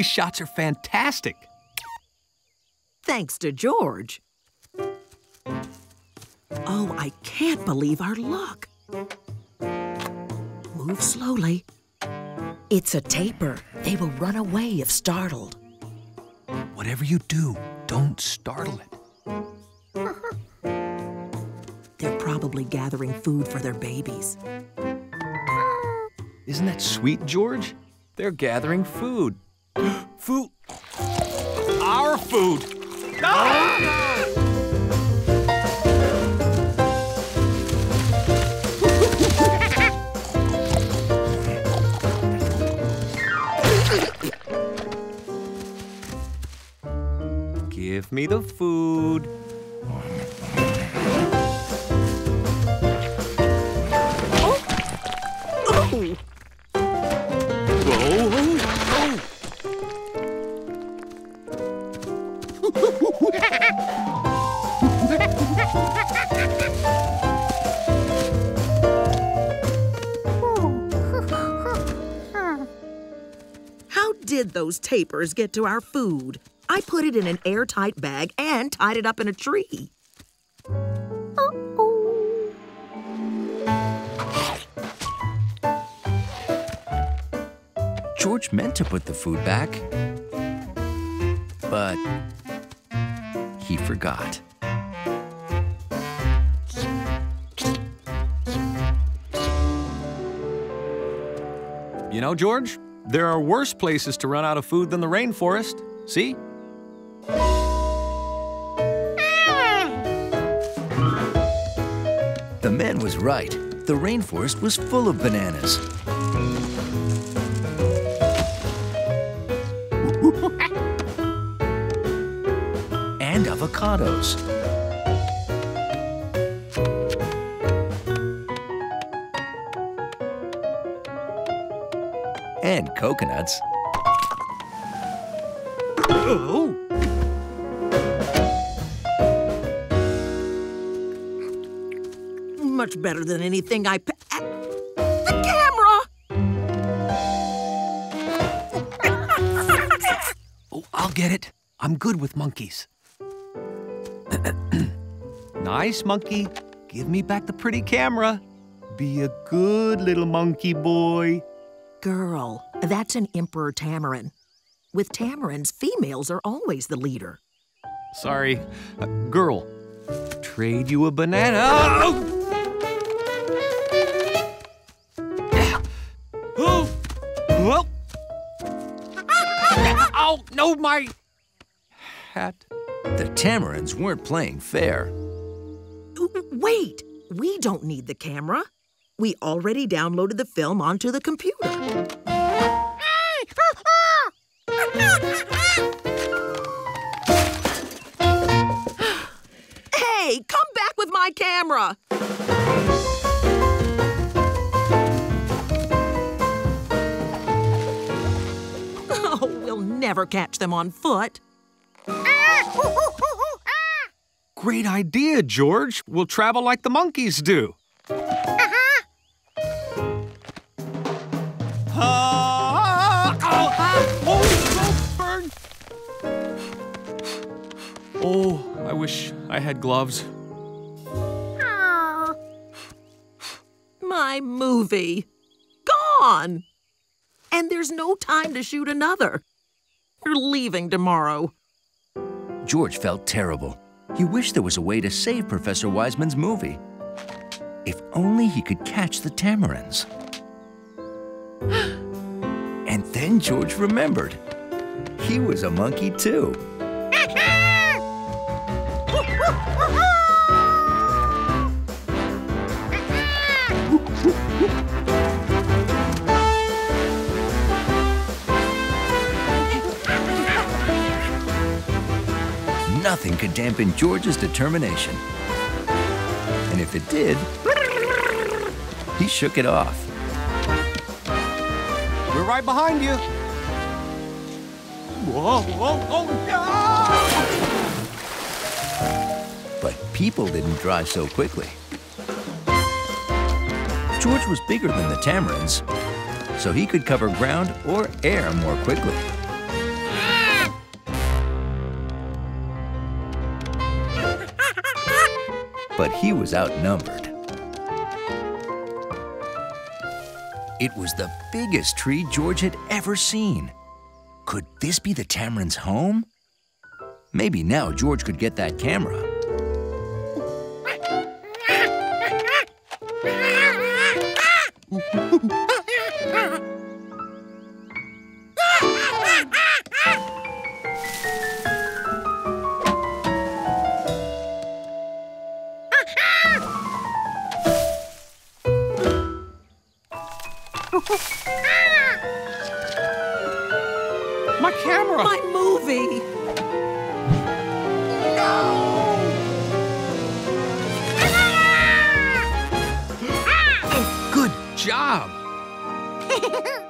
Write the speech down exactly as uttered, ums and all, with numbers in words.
These shots are fantastic. Thanks to George. Oh, I can't believe our luck. Move slowly. It's a tapir. They will run away if startled. Whatever you do, don't startle it. They're probably gathering food for their babies. Isn't that sweet, George? They're gathering food. Food. Our food. Ah! Oh, no! Give me the food. Oh. Oh. Oh. Oh. How did those tapirs get to our food? I put it in an airtight bag and tied it up in a tree. Uh-oh. George meant to put the food back, but he forgot. You know, George, there are worse places to run out of food than the rainforest. See? The man was right. The rainforest was full of bananas. And avocados. And coconuts. Oh. Much better than anything I pa- The camera! Oh, I'll get it. I'm good with monkeys. Nice, monkey. Give me back the pretty camera. Be a good little monkey boy. Girl, that's an Emperor Tamarin. With tamarins, females are always the leader. Sorry, uh, girl. Trade you a banana. Oh! Oh! Oh! Oh, no, my hat. The tamarins weren't playing fair. Wait, we don't need the camera. We already downloaded the film onto the computer. Hey, come back with my camera. Oh, we'll never catch them on foot. Great idea, George. We'll travel like the monkeys do. Uh-huh. Uh, Oh, I wish I had gloves. Aww. My movie. Gone! And there's no time to shoot another. You're leaving tomorrow. George felt terrible. He wished there was a way to save Professor Wiseman's movie. If only he could catch the tamarins. And then George remembered. He was a monkey, too. Nothing could dampen George's determination. And if it did, he shook it off. We're right behind you. Whoa, whoa, oh, no! But people didn't dry so quickly. George was bigger than the tamarins, so he could cover ground or air more quickly. but he was outnumbered. It was the biggest tree George had ever seen. Could this be the Tamarin's home? Maybe now George could get that camera. My camera! My movie! No! Good job!